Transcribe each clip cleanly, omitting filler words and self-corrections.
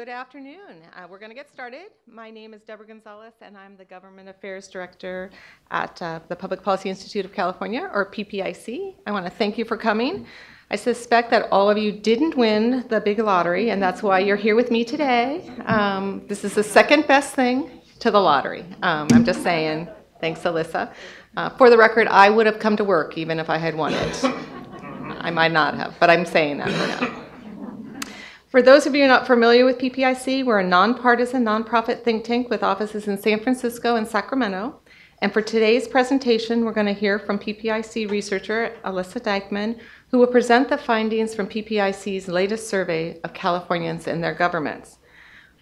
Good afternoon. We're going to get started. My name is Deborah Gonzalez, and I'm the Government Affairs Director at the Public Policy Institute of California, or PPIC. I want to thank you for coming. I suspect that all of you didn't win the big lottery, and that's why you're here with me today. This is the second best thing to the lottery. I'm just saying, thanks, Alyssa. For the record, I would have come to work even if I had won it. I might not have, but I'm saying that for now. For those of you not familiar with PPIC, we're a nonpartisan, nonprofit think tank with offices in San Francisco and Sacramento. And for today's presentation, we're going to hear from PPIC researcher Alyssa Dykman, who will present the findings from PPIC's latest survey of Californians and their governments.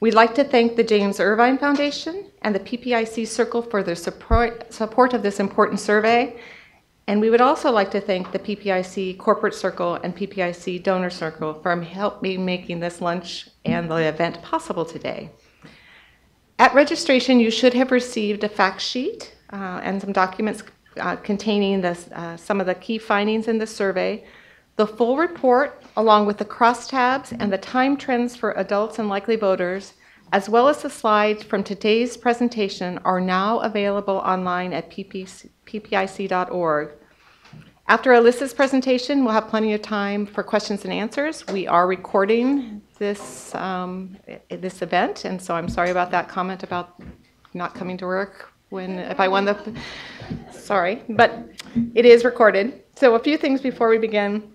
We'd like to thank the James Irvine Foundation and the PPIC Circle for their support of this important survey. And we would also like to thank the PPIC Corporate Circle and PPIC Donor Circle for helping make this lunch and the event possible today. At registration, you should have received a fact sheet and some documents containing some of the key findings in the survey. The full report, along with the crosstabs and the time trends for adults and likely voters, as well as the slides from today's presentation, are now available online at PPIC.org. After Alyssa's presentation, we'll have plenty of time for questions and answers. We are recording this, this event, and so I'm sorry about that comment about not coming to work if I won the, sorry, but it is recorded. So a few things before we begin.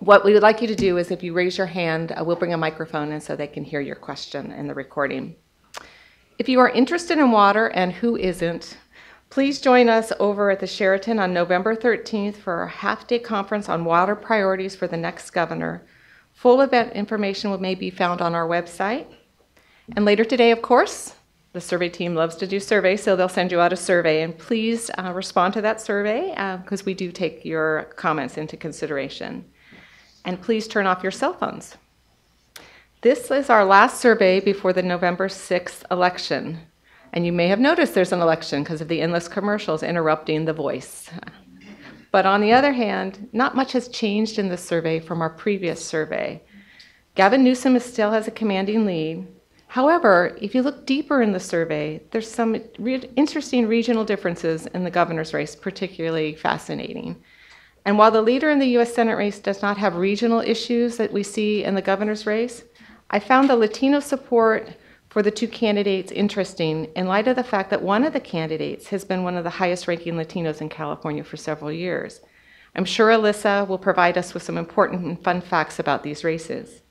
What we would like you to do is, if you raise your hand, we'll bring a microphone in so they can hear your question in the recording. If you are interested in water, and who isn't, please join us over at the Sheraton on November 13th for our half-day conference on water priorities for the next governor. Full event information may be found on our website. And later today, of course, the survey team loves to do surveys, so they'll send you out a survey. And please respond to that survey, because we do take your comments into consideration. And please turn off your cell phones. This is our last survey before the November 6th election. And you may have noticed there's an election because of the endless commercials interrupting the voice. But on the other hand, not much has changed in this survey from our previous survey. Gavin Newsom still has a commanding lead. However, if you look deeper in the survey, there's some interesting regional differences in the governor's race, particularly fascinating. And while the leader in the U.S. Senate race does not have regional issues that we see in the governor's race, I found the Latino support for the two candidates interesting in light of the fact that one of the candidates has been one of the highest-ranking Latinos in California for several years. I'm sure Alyssa will provide us with some important and fun facts about these races.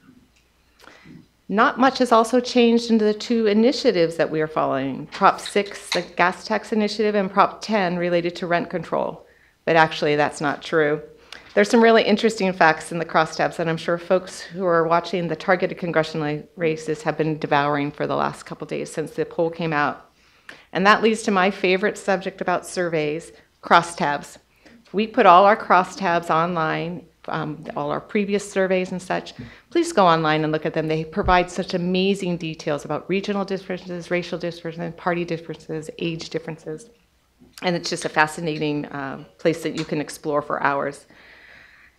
Not much has also changed in the two initiatives that we are following, Prop 6, the gas tax initiative, and Prop 10 related to rent control. But actually, that's not true. There's some really interesting facts in the crosstabs that I'm sure folks who are watching the targeted congressional races have been devouring for the last couple days since the poll came out. And that leads to my favorite subject about surveys, crosstabs. We put all our crosstabs online, all our previous surveys and such. Please go online and look at them. They provide such amazing details about regional differences, racial differences, party differences, age differences. And it's just a fascinating place that you can explore for hours.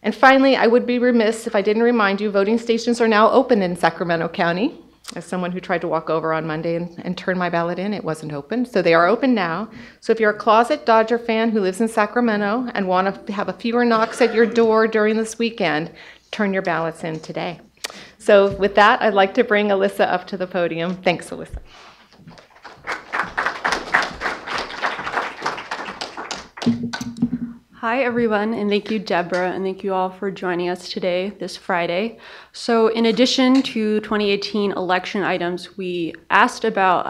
And finally, I would be remiss if I didn't remind you, voting stations are now open in Sacramento County. As someone who tried to walk over on Monday and turn my ballot in, it wasn't open. So they are open now. So if you're a closet Dodger fan who lives in Sacramento and want to have a fewer knocks at your door during this weekend, turn your ballots in today. So with that, I'd like to bring Alyssa up to the podium. Thanks, Alyssa. Hi everyone, and thank you Deborah, and thank you all for joining us today, this Friday. So in addition to 2018 election items, we asked about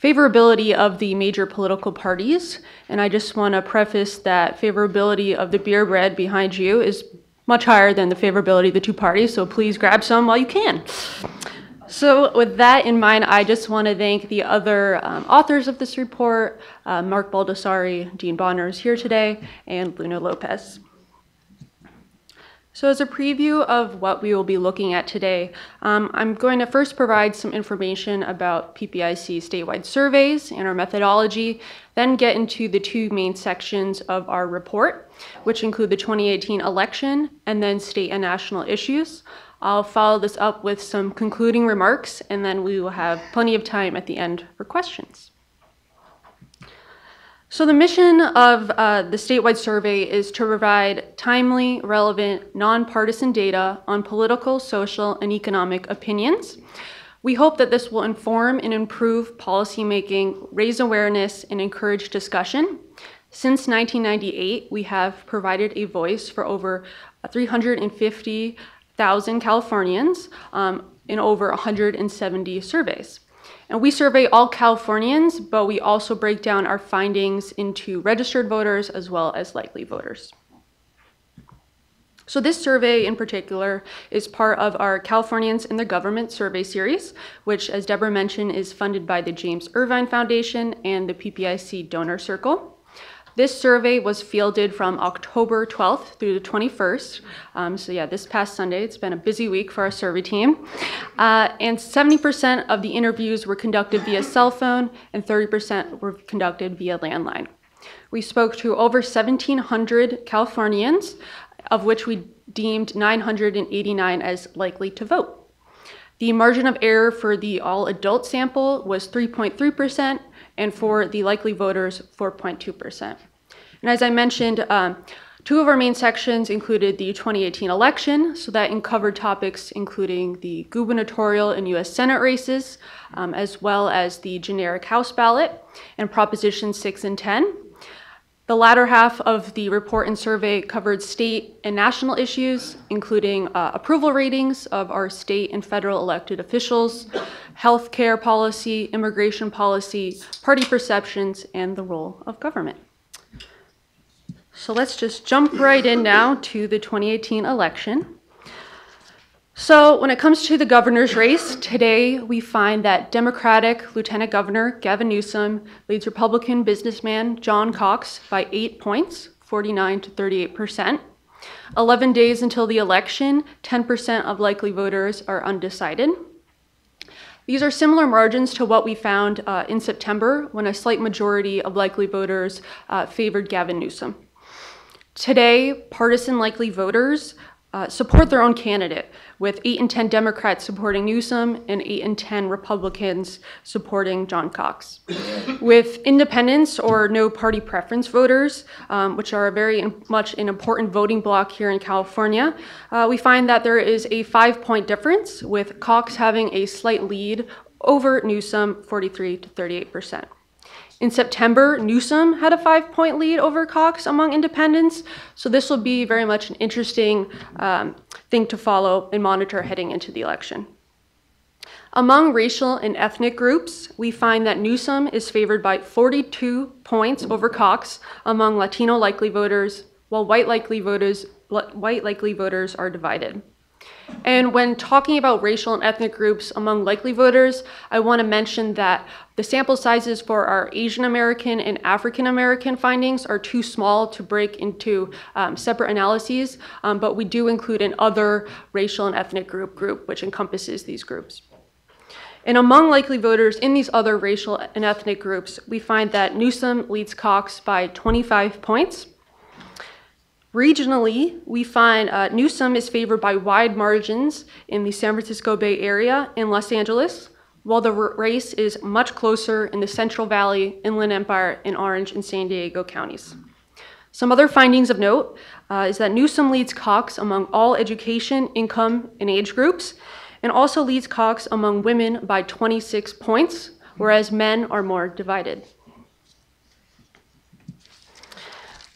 favorability of the major political parties, and I just want to preface that favorability of the beer bread behind you is much higher than the favorability of the two parties, so please grab some while you can. So with that in mind, I just want to thank the other authors of this report, Mark Baldassari, Dean Bonner is here today, and Luna Lopez. So as a preview of what we will be looking at today, I'm going to first provide some information about PPIC statewide surveys and our methodology, then get into the two main sections of our report, which include the 2018 election and then state and national issues. I'll follow this up with some concluding remarks, and then we will have plenty of time at the end for questions. So the mission of the statewide survey is to provide timely, relevant, nonpartisan data on political, social, and economic opinions. We hope that this will inform and improve policymaking, raise awareness, and encourage discussion. Since 1998, we have provided a voice for over 350,000 Californians in over 170 surveys. And we survey all Californians, but we also break down our findings into registered voters as well as likely voters. So this survey in particular is part of our Californians in the Government survey series, which, as Deborah mentioned, is funded by the James Irvine Foundation and the PPIC Donor Circle. This survey was fielded from October 12th through the 21st. So yeah, this past Sunday, it's been a busy week for our survey team. And 70% of the interviews were conducted via cell phone and 30% were conducted via landline. We spoke to over 1,700 Californians, of which we deemed 989 as likely to vote. The margin of error for the all adult sample was 3.3%, and for the likely voters, 4.2%. And as I mentioned, two of our main sections included the 2018 election, so that covered topics including the gubernatorial and US Senate races, as well as the generic House ballot and Proposition 6 and 10. The latter half of the report and survey covered state and national issues, including approval ratings of our state and federal elected officials, healthcare policy, immigration policy, party perceptions, and the role of government. So let's just jump right in now to the 2018 election. So when it comes to the governor's race, today we find that Democratic Lieutenant Governor Gavin Newsom leads Republican businessman John Cox by 8 points, 49% to 38%. 11 days until the election, 10% of likely voters are undecided. These are similar margins to what we found in September, when a slight majority of likely voters favored Gavin Newsom. Today, partisan likely voters support their own candidate, with 8 in 10 Democrats supporting Newsom and 8 in 10 Republicans supporting John Cox. With independents or no party preference voters, which are very much an important voting bloc here in California, we find that there is a 5-point difference, with Cox having a slight lead over Newsom, 43% to 38%. In September, Newsom had a 5-point lead over Cox among independents, so this will be very much an interesting thing to follow and monitor heading into the election. Among racial and ethnic groups, we find that Newsom is favored by 42 points over Cox among Latino likely voters, while white likely voters are divided. And when talking about racial and ethnic groups among likely voters, I want to mention that the sample sizes for our Asian American and African American findings are too small to break into separate analyses, but we do include an other racial and ethnic group, which encompasses these groups. And among likely voters in these other racial and ethnic groups, we find that Newsom leads Cox by 25 points. Regionally, we find Newsom is favored by wide margins in the San Francisco Bay Area and Los Angeles, while the race is much closer in the Central Valley, Inland Empire, and Orange and San Diego counties. Some other findings of note is that Newsom leads Cox among all education, income, and age groups, and also leads Cox among women by 26 points, whereas men are more divided.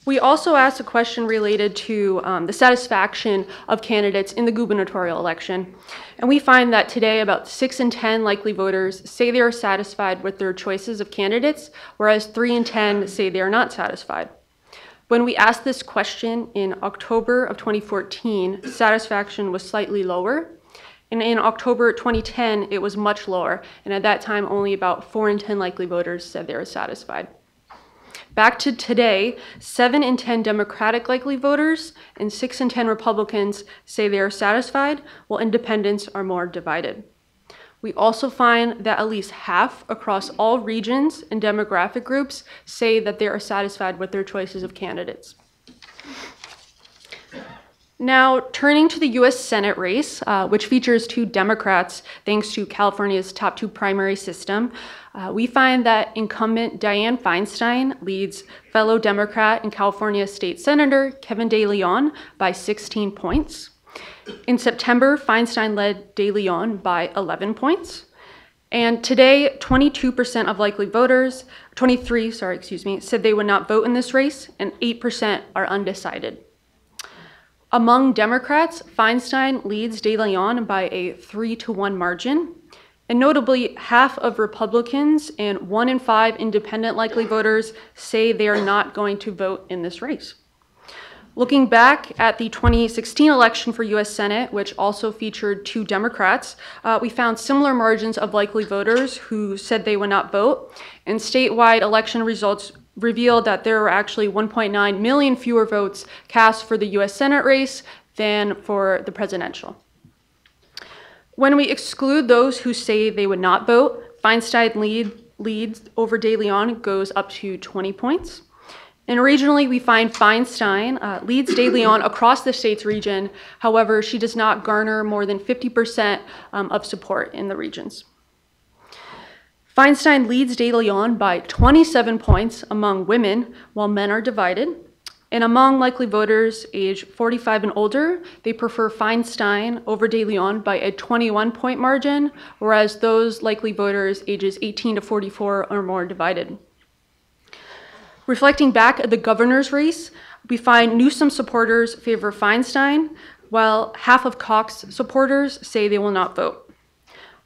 We also asked a question related to the satisfaction of candidates in the gubernatorial election. And we find that today about 6 in 10 likely voters say they are satisfied with their choices of candidates, whereas 3 in 10 say they are not satisfied. When we asked this question in October of 2014, satisfaction was slightly lower. And in October 2010, it was much lower. And at that time, only about 4 in 10 likely voters said they were satisfied. Back to today, 7 in 10 Democratic likely voters and 6 in 10 Republicans say they are satisfied, while independents are more divided. We also find that at least half across all regions and demographic groups say that they are satisfied with their choices of candidates. Now, turning to the US Senate race, which features two Democrats thanks to California's top two primary system, we find that incumbent Dianne Feinstein leads fellow Democrat and California State Senator Kevin de León by 16 points. In September, Feinstein led de León by 11 points. And today, 22% of likely voters, 23, said they would not vote in this race, and 8% are undecided. Among Democrats, Feinstein leads de León by a 3-to-1 margin, and notably, half of Republicans and 1 in 5 independent likely voters say they are not going to vote in this race. Looking back at the 2016 election for US Senate, which also featured two Democrats, we found similar margins of likely voters who said they would not vote, and statewide election results revealed that there were actually 1.9 million fewer votes cast for the US Senate race than for the presidential. When we exclude those who say they would not vote, Feinstein leads over de León goes up to 20 points. And regionally, we find Feinstein leads de León across the state's region. However, she does not garner more than 50% of support in the regions. Feinstein leads de León by 27 points among women, while men are divided. And among likely voters age 45 and older, they prefer Feinstein over de León by a 21-point margin, whereas those likely voters ages 18 to 44 are more divided. Reflecting back at the governor's race, we find Newsom supporters favor Feinstein, while half of Cox supporters say they will not vote.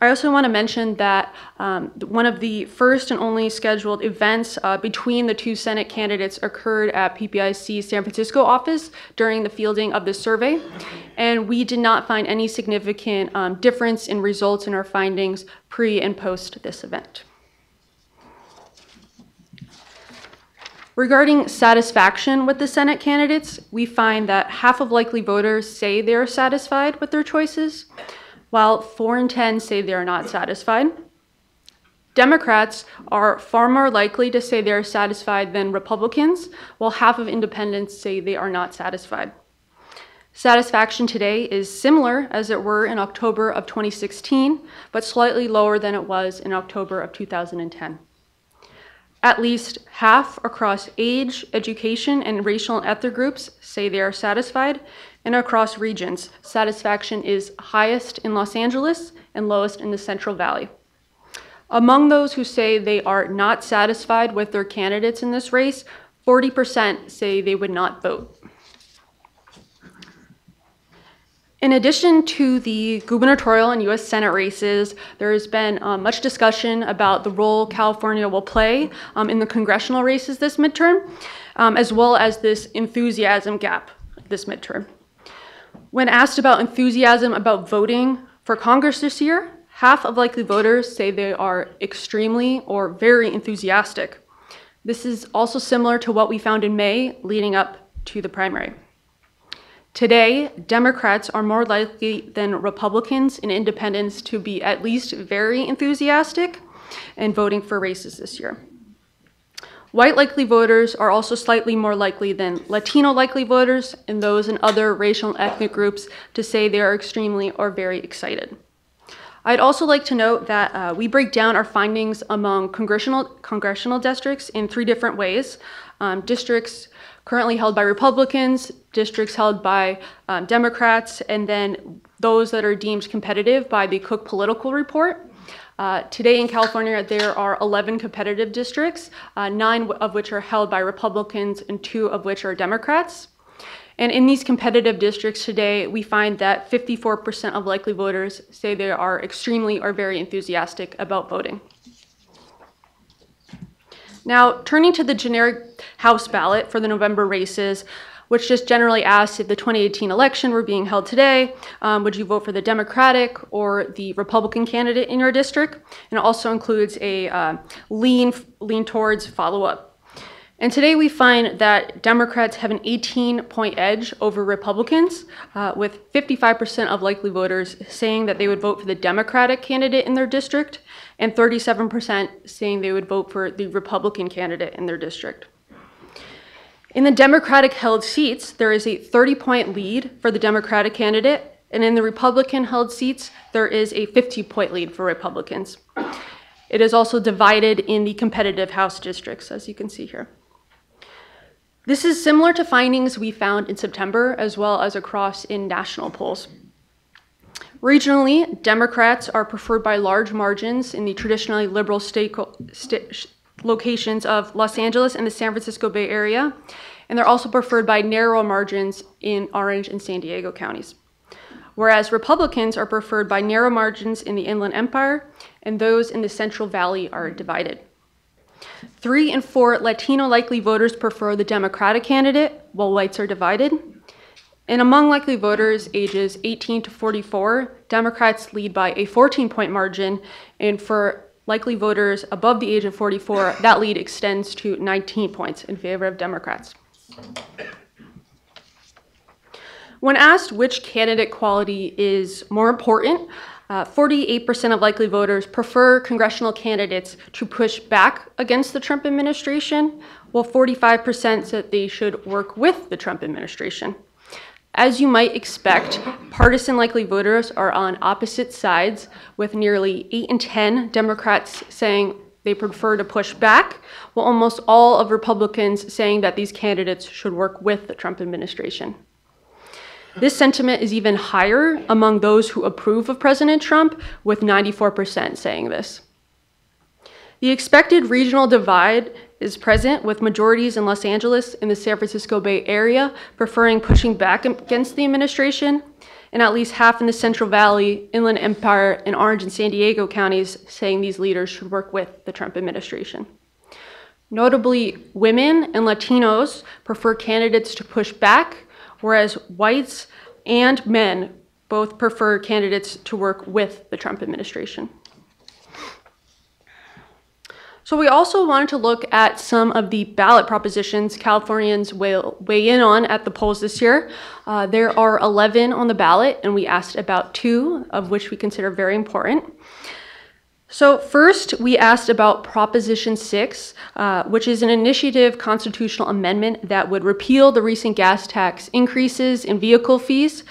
I also want to mention that one of the first and only scheduled events between the two Senate candidates occurred at PPIC's San Francisco office during the fielding of this survey, and we did not find any significant difference in results in our findings pre and post this event. Regarding satisfaction with the Senate candidates, we find that half of likely voters say they are satisfied with their choices, while 4 in 10 say they are not satisfied. Democrats are far more likely to say they are satisfied than Republicans, while half of independents say they are not satisfied. Satisfaction today is similar as it were in October of 2016, but slightly lower than it was in October of 2010. At least half across age, education, and racial and ethnic groups say they are satisfied, and across regions, satisfaction is highest in Los Angeles and lowest in the Central Valley. Among those who say they are not satisfied with their candidates in this race, 40% say they would not vote. In addition to the gubernatorial and US Senate races, there has been much discussion about the role California will play in the congressional races this midterm, as well as this enthusiasm gap this midterm. When asked about enthusiasm about voting for Congress this year, half of likely voters say they are extremely or very enthusiastic. This is also similar to what we found in May leading up to the primary. Today, Democrats are more likely than Republicans and independents to be at least very enthusiastic in voting for races this year. White likely voters are also slightly more likely than Latino likely voters and those in other racial and ethnic groups to say they are extremely or very excited. I'd also like to note that we break down our findings among congressional districts in three different ways. Districts currently held by Republicans, districts held by Democrats, and then those that are deemed competitive by the Cook Political Report. Today in California, there are 11 competitive districts, 9 of which are held by Republicans and 2 of which are Democrats. And in these competitive districts today, we find that 54% of likely voters say they are extremely or very enthusiastic about voting. Now, turning to the generic House ballot for the November races, which just generally asks if the 2018 election were being held today, would you vote for the Democratic or the Republican candidate in your district? And it also includes a lean towards follow-up. And today we find that Democrats have an 18-point edge over Republicans, with 55% of likely voters saying that they would vote for the Democratic candidate in their district, and 37% saying they would vote for the Republican candidate in their district. In the Democratic-held seats, there is a 30-point lead for the Democratic candidate, and in the Republican-held seats, there is a 50-point lead for Republicans. It is also divided in the competitive House districts, as you can see here. This is similar to findings we found in September, as well as across in national polls. Regionally, Democrats are preferred by large margins in the traditionally liberal locations of Los Angeles and the San Francisco Bay Area, and they're also preferred by narrow margins in Orange and San Diego counties. Whereas Republicans are preferred by narrow margins in the Inland Empire, and those in the Central Valley are divided. 3 in 4 Latino likely voters prefer the Democratic candidate, while whites are divided. And among likely voters ages 18 to 44, Democrats lead by a 14-point margin, and for likely voters above the age of 44, that lead extends to 19 points in favor of Democrats. When asked which candidate quality is more important, 48% of likely voters prefer congressional candidates to push back against the Trump administration, while 45% said they should work with the Trump administration. As you might expect, partisan likely voters are on opposite sides, with nearly 8 in 10 Democrats saying they prefer to push back, while almost all of Republicans saying that these candidates should work with the Trump administration. This sentiment is even higher among those who approve of President Trump, with 94% saying this. The expected regional divide is present, with majorities in Los Angeles and the San Francisco Bay Area preferring pushing back against the administration, and at least half in the Central Valley, Inland Empire, and Orange and San Diego counties saying these leaders should work with the Trump administration. Notably, women and Latinos prefer candidates to push back, whereas whites and men both prefer candidates to work with the Trump administration. So we also wanted to look at some of the ballot propositions Californians weigh in on at the polls this year. There are 11 on the ballot, and we asked about 2, of which we consider very important. So first, we asked about Proposition 6, which is an initiative constitutional amendment that would repeal the recent gas tax increases in vehicle fees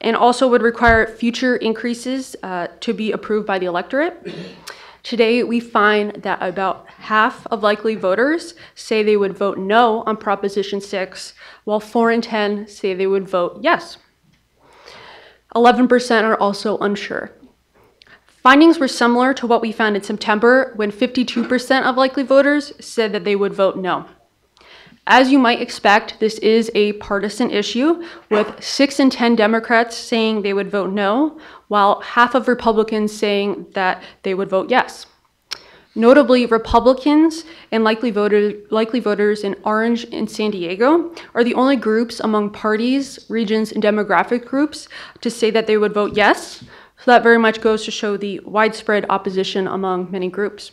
and also would require future increases to be approved by the electorate. Today, we find that about half of likely voters say they would vote no on Proposition 6, while 4 in 10 say they would vote yes. 11% are also unsure. Findings were similar to what we found in September, when 52% of likely voters said that they would vote no. As you might expect, this is a partisan issue, with 6 in 10 Democrats saying they would vote no, while half of Republicans saying that they would vote yes. Notably, Republicans and likely voters in Orange and San Diego are the only groups among parties, regions, and demographic groups to say that they would vote yes. So that very much goes to show the widespread opposition among many groups.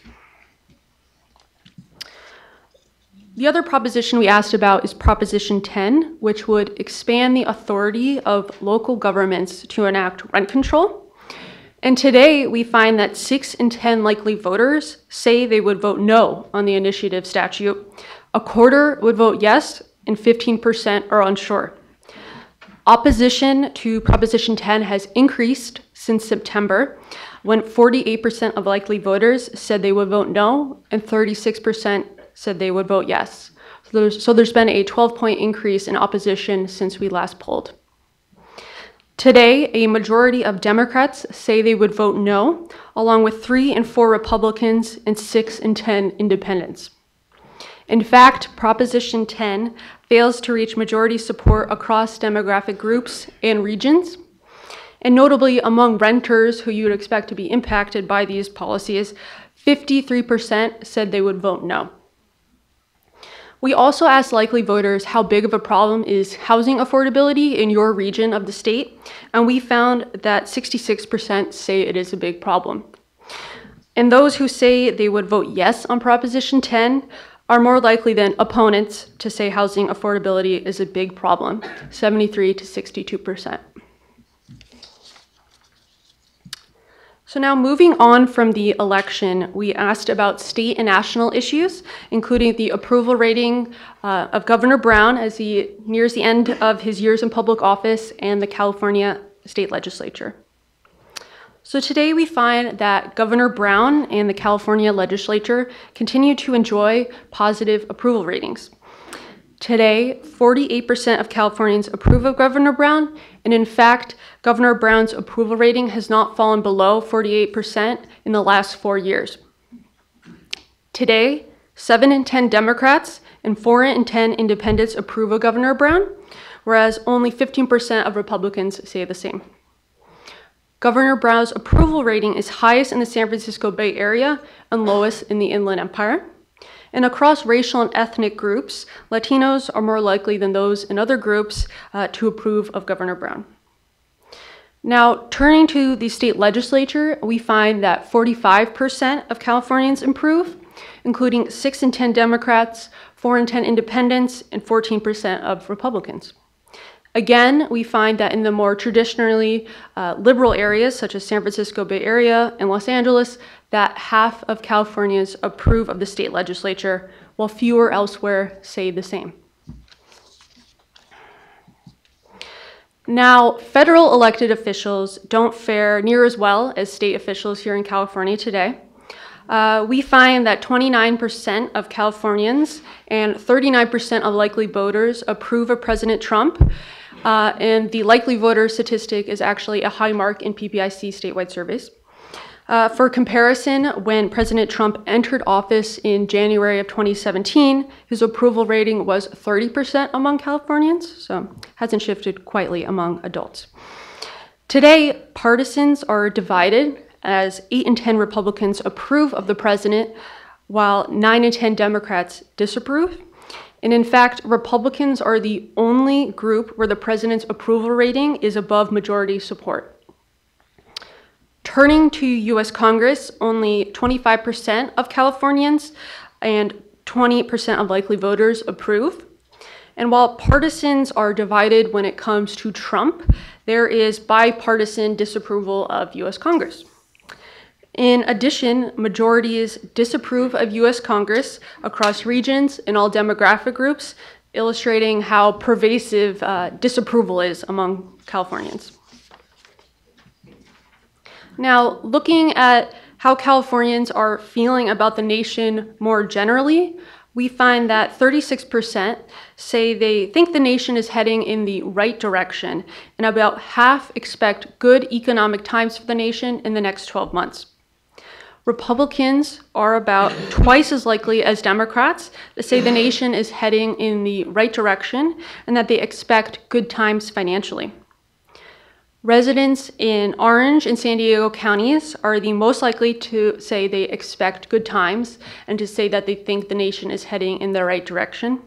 The other proposition we asked about is Proposition 10, which would expand the authority of local governments to enact rent control. And today, we find that 6 in 10 likely voters say they would vote no on the initiative statute. 1/4 would vote yes, and 15% are unsure. Opposition to Proposition 10 has increased since September, when 48% of likely voters said they would vote no, and 36% said they would vote yes. So there's been a 12-point increase in opposition since we last polled. Today, a majority of Democrats say they would vote no, along with 3 in 4 Republicans and 6 in 10 independents. In fact, Proposition 10 fails to reach majority support across demographic groups and regions. And notably, among renters who you would expect to be impacted by these policies, 53% said they would vote no. We also asked likely voters how big of a problem is housing affordability in your region of the state, and we found that 66% say it is a big problem. And those who say they would vote yes on Proposition 10 are more likely than opponents to say housing affordability is a big problem, 73 to 62%. So now moving on from the election, we asked about state and national issues, including the approval rating of Governor Brown as he nears the end of his years in public office and the California state legislature. So today we find that Governor Brown and the California legislature continue to enjoy positive approval ratings. Today, 48% of Californians approve of Governor Brown, and in fact, Governor Brown's approval rating has not fallen below 48% in the last 4 years. Today, 7 in 10 Democrats and 4 in 10 independents approve of Governor Brown, whereas only 15% of Republicans say the same. Governor Brown's approval rating is highest in the San Francisco Bay Area and lowest in the Inland Empire. And across racial and ethnic groups, Latinos are more likely than those in other groups to approve of Governor Brown. Now, turning to the state legislature, we find that 45% of Californians approve, including 6 in 10 Democrats, 4 in 10 independents, and 14% of Republicans. Again, we find that in the more traditionally liberal areas, such as San Francisco Bay Area and Los Angeles, that half of Californians approve of the state legislature, while fewer elsewhere say the same. Now, federal elected officials don't fare near as well as state officials here in California today. We find that 29% of Californians and 39% of likely voters approve of President Trump. And the likely voter statistic is actually a high mark in PPIC statewide surveys. For comparison, when President Trump entered office in January of 2017, his approval rating was 30% among Californians, so hasn't shifted quietly among adults. Today, partisans are divided, as 8 in 10 Republicans approve of the president, while 9 in 10 Democrats disapprove. And in fact, Republicans are the only group where the president's approval rating is above majority support. Turning to US Congress, only 25% of Californians and 20% of likely voters approve. And while partisans are divided when it comes to Trump, there is bipartisan disapproval of US Congress. In addition, majorities disapprove of US Congress across regions and all demographic groups, illustrating how pervasive disapproval is among Californians. Now, looking at how Californians are feeling about the nation more generally, we find that 36% say they think the nation is heading in the right direction, and about half expect good economic times for the nation in the next 12 months. Republicans are about twice as likely as Democrats to say the nation is heading in the right direction and that they expect good times financially. Residents in Orange and San Diego counties are the most likely to say they expect good times and to say that they think the nation is heading in the right direction,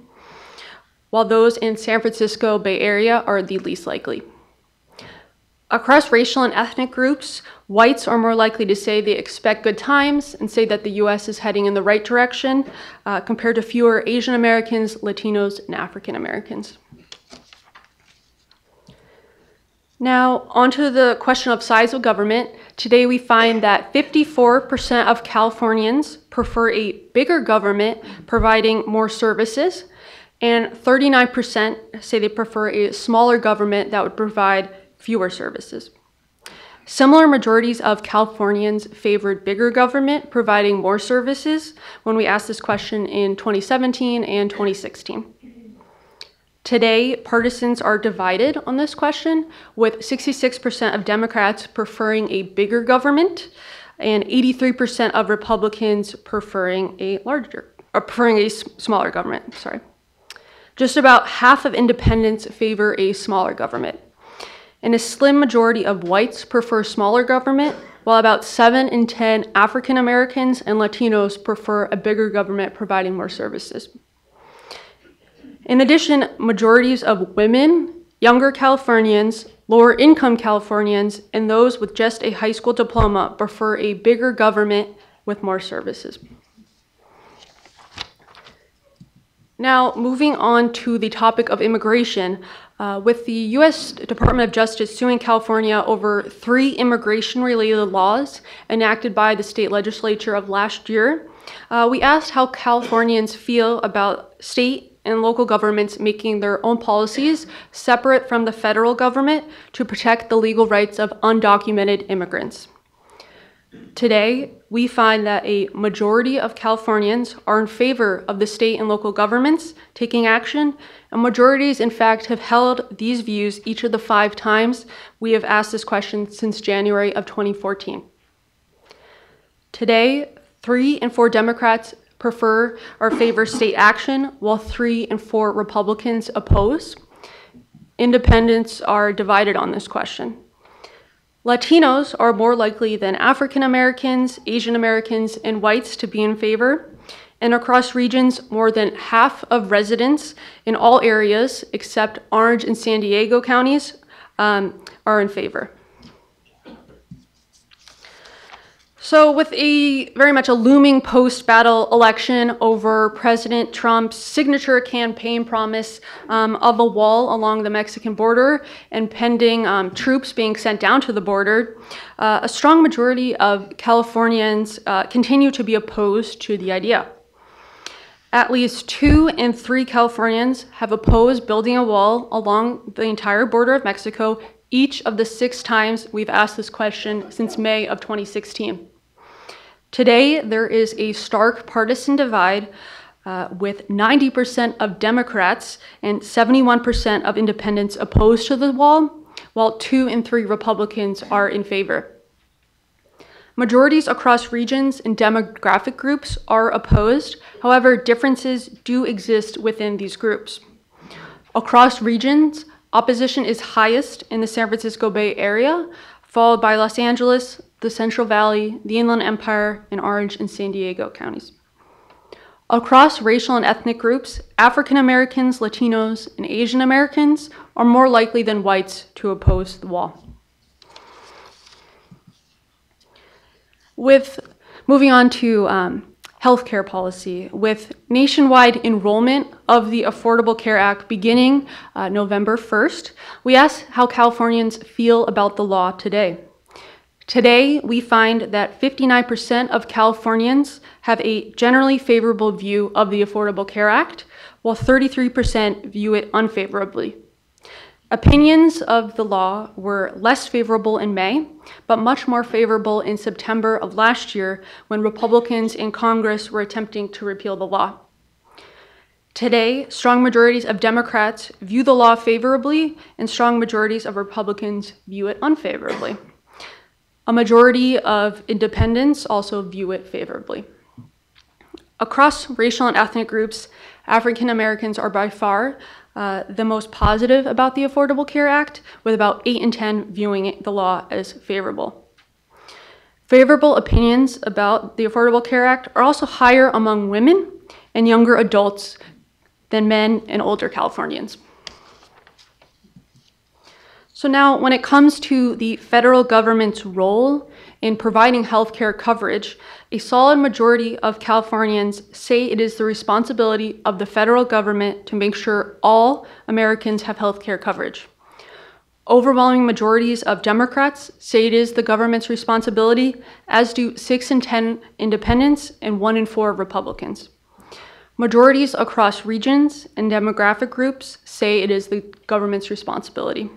while those in San Francisco Bay Area are the least likely. Across racial and ethnic groups, whites are more likely to say they expect good times and say that the U.S. is heading in the right direction, compared to fewer Asian Americans, Latinos, and African Americans. Now, onto the question of size of government. Today we find that 54% of Californians prefer a bigger government providing more services, and 39% say they prefer a smaller government that would provide fewer services. Similar majorities of Californians favored bigger government providing more services when we asked this question in 2017 and 2016. Today, partisans are divided on this question, with 66% of Democrats preferring a bigger government and 83% of Republicans preferring a smaller government. Just about half of independents favor a smaller government. And a slim majority of whites prefer smaller government, while about 7 in 10 African Americans and Latinos prefer a bigger government providing more services. In addition, majorities of women, younger Californians, lower income Californians, and those with just a high school diploma prefer a bigger government with more services. Now, moving on to the topic of immigration, with the U.S. Department of Justice suing California over 3 immigration-related laws enacted by the state legislature of last year, we asked how Californians feel about state and local governments making their own policies separate from the federal government to protect the legal rights of undocumented immigrants. Today, we find that a majority of Californians are in favor of the state and local governments taking action, and majorities, in fact, have held these views each of the 5 times we have asked this question since January of 2014. Today, 3 in 4 Democrats prefer or favor state action, while 3 in 4 Republicans oppose. Independents are divided on this question. Latinos are more likely than African Americans, Asian Americans, and whites to be in favor. And across regions, more than half of residents in all areas except Orange and San Diego counties are in favor. So with very much a looming post-battle election over President Trump's signature campaign promise of a wall along the Mexican border and pending troops being sent down to the border, a strong majority of Californians continue to be opposed to the idea. At least 2 in 3 Californians have opposed building a wall along the entire border of Mexico each of the 6 times we've asked this question since May of 2016. Today, there is a stark partisan divide with 90% of Democrats and 71% of independents opposed to the wall, while 2 in 3 Republicans are in favor. Majorities across regions and demographic groups are opposed. However, differences do exist within these groups. Across regions, opposition is highest in the San Francisco Bay Area, followed by Los Angeles, the Central Valley, the Inland Empire, and Orange and San Diego counties. Across racial and ethnic groups, African Americans, Latinos, and Asian Americans are more likely than whites to oppose the wall. Moving on to healthcare policy, with nationwide enrollment of the Affordable Care Act beginning November 1st, we asked how Californians feel about the law today. Today, we find that 59% of Californians have a generally favorable view of the Affordable Care Act, while 33% view it unfavorably. Opinions of the law were less favorable in May, but much more favorable in September of last year when Republicans in Congress were attempting to repeal the law. Today, strong majorities of Democrats view the law favorably, and strong majorities of Republicans view it unfavorably. A majority of independents also view it favorably. Across racial and ethnic groups, African Americans are by far the most positive about the Affordable Care Act, with about 8 in 10 viewing the law as favorable. Favorable opinions about the Affordable Care Act are also higher among women and younger adults than men and older Californians. So now, when it comes to the federal government's role in providing healthcare coverage, a solid majority of Californians say it is the responsibility of the federal government to make sure all Americans have healthcare coverage. Overwhelming majorities of Democrats say it is the government's responsibility, as do 6 in 10 independents and 1 in 4 Republicans. Majorities across regions and demographic groups say it is the government's responsibility.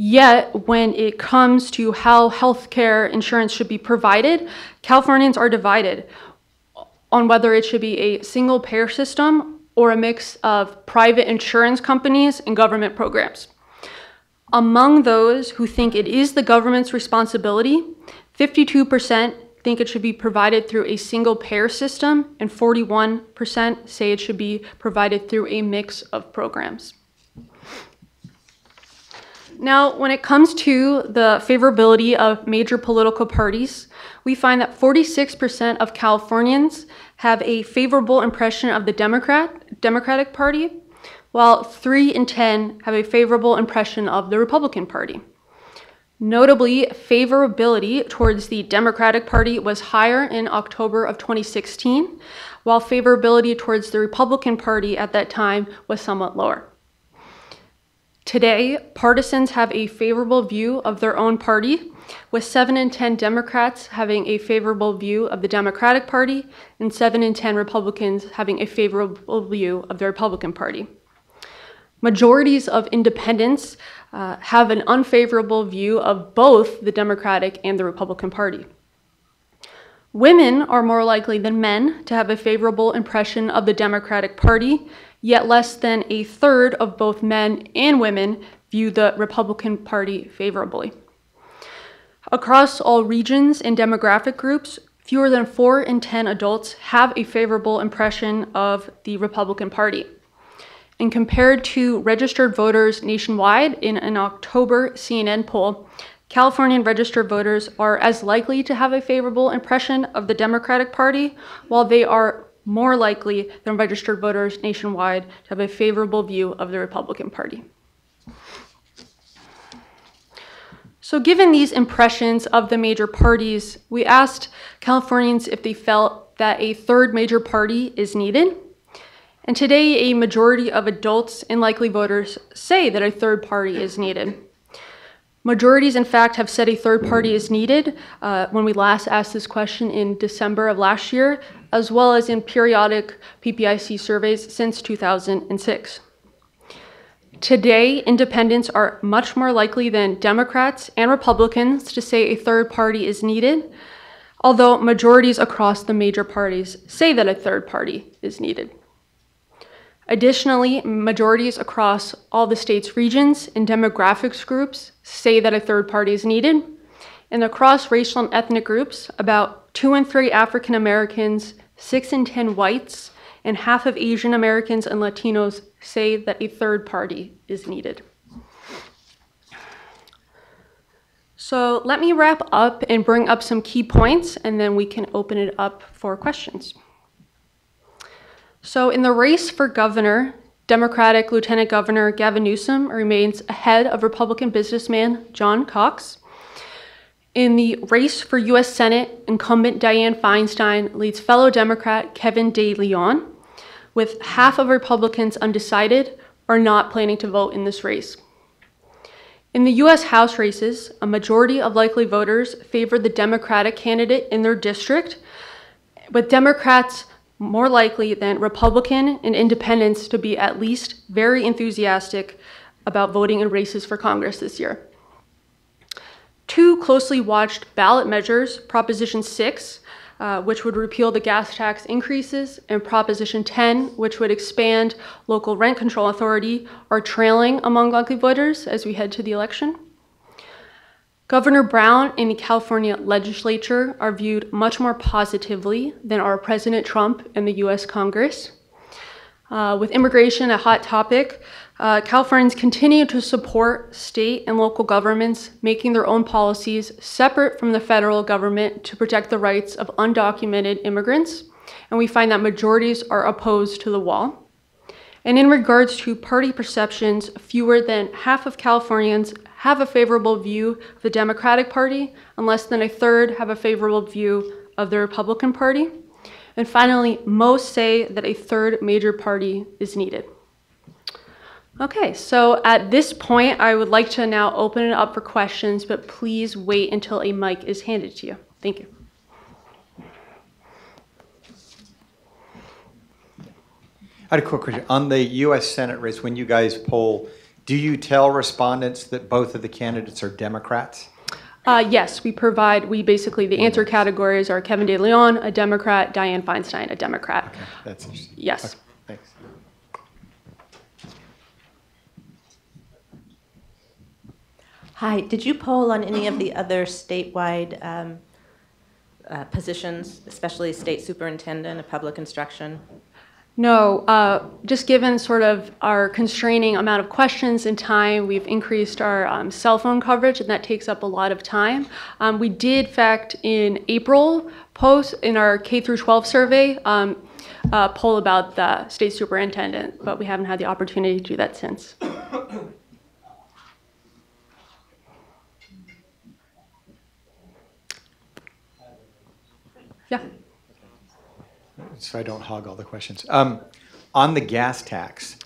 Yet, when it comes to how healthcare insurance should be provided, Californians are divided on whether it should be a single-payer system or a mix of private insurance companies and government programs. Among those who think it is the government's responsibility, 52% think it should be provided through a single-payer system, and 41% say it should be provided through a mix of programs. Now, when it comes to the favorability of major political parties, we find that 46% of Californians have a favorable impression of the Democratic Party, while 3 in 10 have a favorable impression of the Republican Party. Notably, favorability towards the Democratic Party was higher in October of 2016, while favorability towards the Republican Party at that time was somewhat lower. Today, partisans have a favorable view of their own party, with 7 in 10 Democrats having a favorable view of the Democratic Party and 7 in 10 Republicans having a favorable view of the Republican Party. Majorities of independents have an unfavorable view of both the Democratic and the Republican Party. Women are more likely than men to have a favorable impression of the Democratic Party, yet less than a third of both men and women view the Republican Party favorably. Across all regions and demographic groups, fewer than 4 in 10 adults have a favorable impression of the Republican Party. And compared to registered voters nationwide in an October CNN poll, Californian registered voters are as likely to have a favorable impression of the Democratic Party, while they are more likely than registered voters nationwide to have a favorable view of the Republican Party. So given these impressions of the major parties, we asked Californians if they felt that a third major party is needed. And today, a majority of adults and likely voters say that a third party is needed. Majorities, in fact, have said a third party is needed when we last asked this question in December of last year, as well as in periodic PPIC surveys since 2006. Today, independents are much more likely than Democrats and Republicans to say a third party is needed, although majorities across the major parties say that a third party is needed. Additionally, majorities across all the state's regions and demographics groups say that a third party is needed. And across racial and ethnic groups, about 2 in 3 African Americans, 6 in 10 whites, and half of Asian Americans and Latinos say that a third party is needed. So let me wrap up and bring up some key points, and then we can open it up for questions. So in the race for governor, Democratic Lieutenant Governor Gavin Newsom remains ahead of Republican businessman John Cox. In the race for U.S. Senate, incumbent Dianne Feinstein leads fellow Democrat Kevin de León, with half of Republicans undecided or not planning to vote in this race. In the U.S. House races, a majority of likely voters favor the Democratic candidate in their district, with Democrats more likely than Republican and independents to be at least very enthusiastic about voting in races for Congress this year. Two closely watched ballot measures, Proposition 6, which would repeal the gas tax increases, and Proposition 10, which would expand local rent control authority, are trailing among likely voters as we head to the election. Governor Brown and the California legislature are viewed much more positively than are President Trump and the US Congress. With immigration a hot topic, Californians continue to support state and local governments making their own policies separate from the federal government to protect the rights of undocumented immigrants, and we find that majorities are opposed to the wall. And in regards to party perceptions, fewer than half of Californians have a favorable view of the Democratic Party, and less than a third have a favorable view of the Republican Party. And finally, most say that a third major party is needed. Okay, so at this point, I would like to now open it up for questions, but please wait until a mic is handed to you. Thank you. I had a quick question. On the U.S. Senate race, when you guys poll, do you tell respondents that both of the candidates are Democrats? Yes, we basically, the answer categories are Kevin de León, a Democrat, Dianne Feinstein, a Democrat. Okay, that's interesting. Yes. Okay, thanks. Hi, did you poll on any of the other statewide positions, especially state superintendent of public instruction? No, just given sort of our constraining amount of questions and time, we've increased our cell phone coverage, and that takes up a lot of time. We did, in fact, in April, post in our K-12 survey, poll about the state superintendent, but we haven't had the opportunity to do that since. Yeah. So I don't hog all the questions. On the gas tax,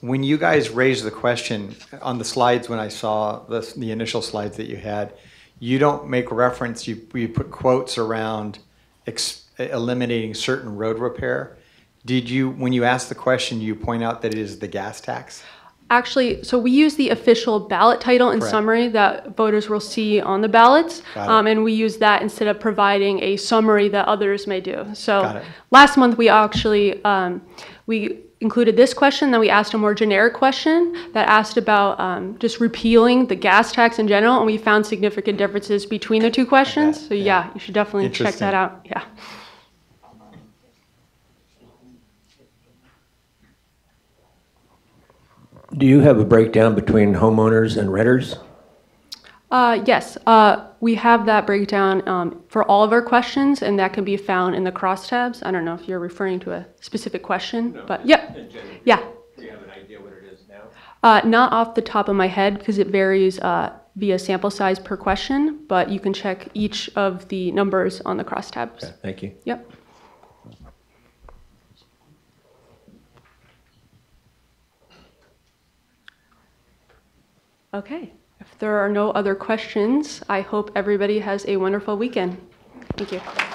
when you guys raised the question on the slides, when I saw the initial slides that you had, you don't make reference, you put quotes around eliminating certain road repair. Did you, when you asked the question, you point out that it is the gas tax? Actually, so we use the official ballot title and summary that voters will see on the ballots, and we use that instead of providing a summary that others may do. So last month we actually, we included this question, then we asked a more generic question that asked about just repealing the gas tax in general, and we found significant differences between the two questions. So yeah, you should definitely check that out, yeah. Do you have a breakdown between homeowners and renters? Yes, we have that breakdown for all of our questions, and that can be found in the crosstabs. I don't know if you're referring to a specific question, but yeah. Yeah. Do you have an idea what it is now? Not off the top of my head, because it varies via sample size per question, but you can check each of the numbers on the crosstabs. Okay, thank you. Yep. Okay, if there are no other questions, I hope everybody has a wonderful weekend. Thank you.